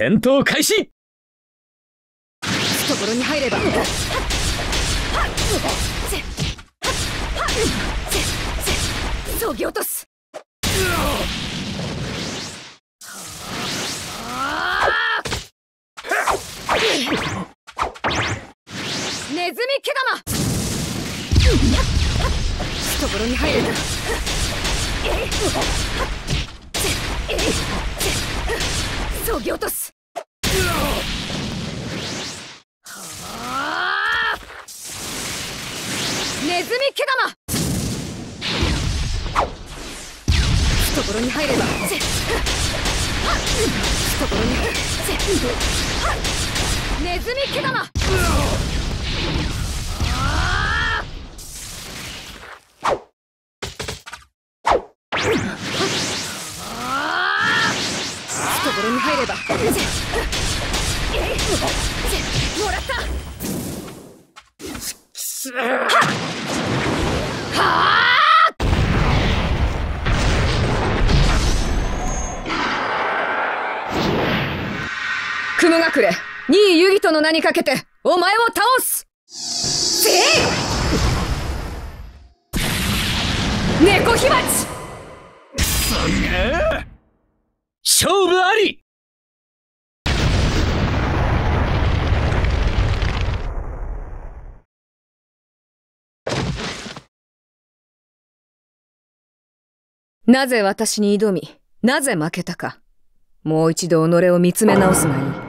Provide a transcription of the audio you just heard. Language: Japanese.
戦闘開始。懐に入ればそぎ落とす。ネズミ毛玉。懐に入ればそぎ落とす。ネズミ毛玉。懐に入れば懐にネズミ毛玉。懐に入ればもらった。すっきす雲隠れ2位ユギとの名にかけてお前を倒す。猫火鉢。くそが勝負あり。なぜ私に挑み、なぜ負けたか、もう一度己を見つめ直すがいい。